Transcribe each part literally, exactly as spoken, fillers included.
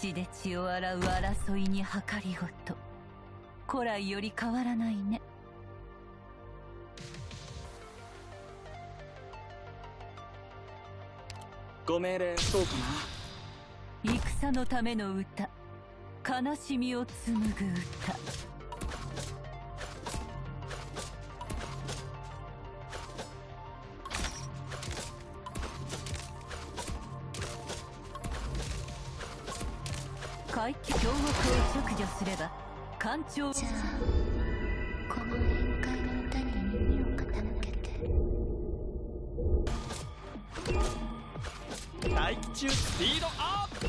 血で血を洗う争いに計りごと、古来より変わらないね。ご命令、そうかな。戦のための歌、悲しみを紡ぐ歌。はい、強国を削除すれば艦長。じゃあこの宴会の歌に耳を傾けて。待機中スピードアップ。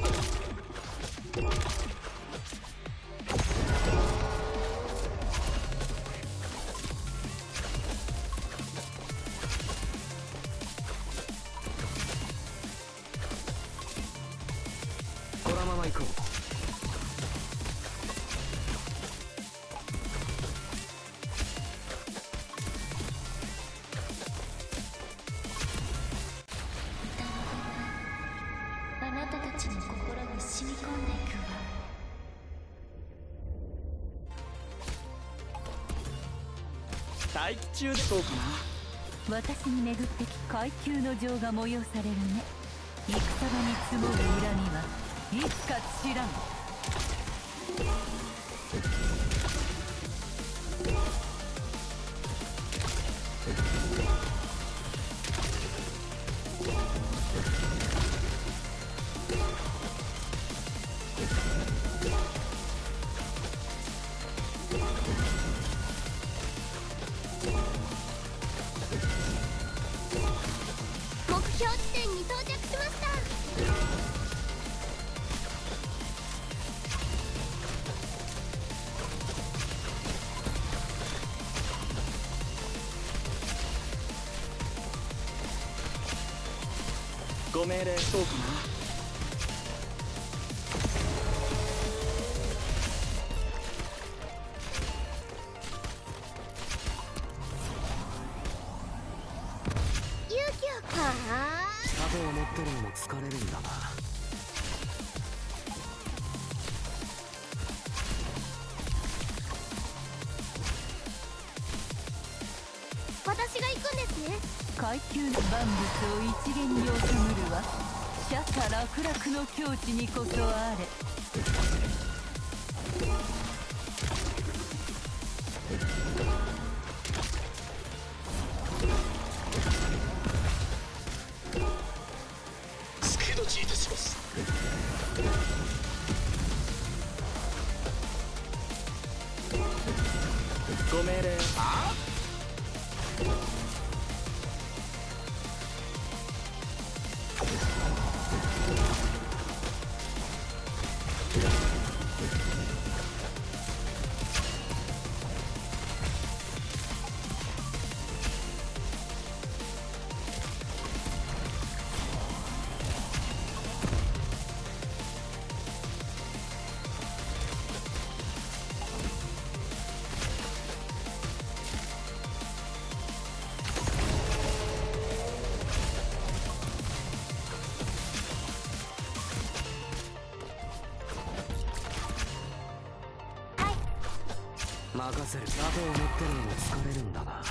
このまま行こう。階級でそうかな。私に巡ってき階級の情が催されるね。戦場に積もる恨みはいつか知らん。ご命令、そうかな。疲れるんだな。私が行くんですね。階級の万物を一元に収めるは社者楽々の境地にこそあれ。ご命令。あ任せる。鍋を持ってるのも疲れるんだな。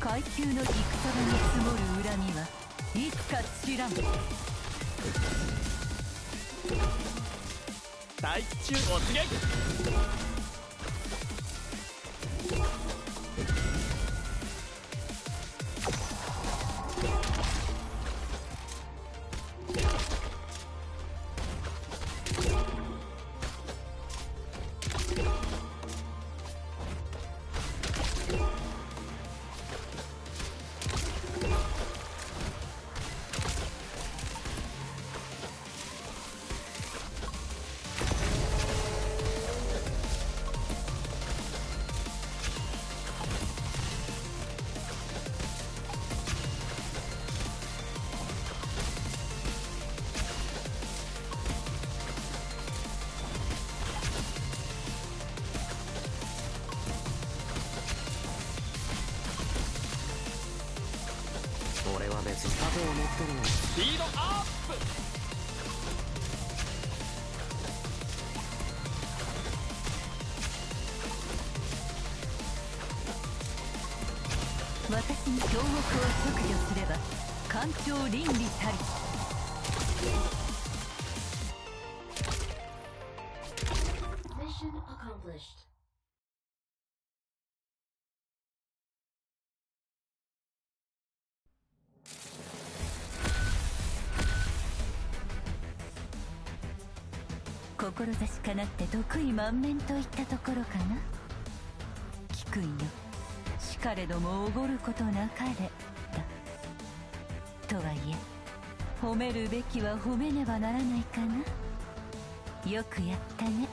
階級の戦場に積もる恨みはいつか知らん。待機中突撃。リードアップ。私に強欲を削除すれば環境倫理たり。志かなって得意満面といったところかな。聞くんよ、しかれどもおごることなかれだ。とはいえ褒めるべきは褒めねばならないかな。よくやったね。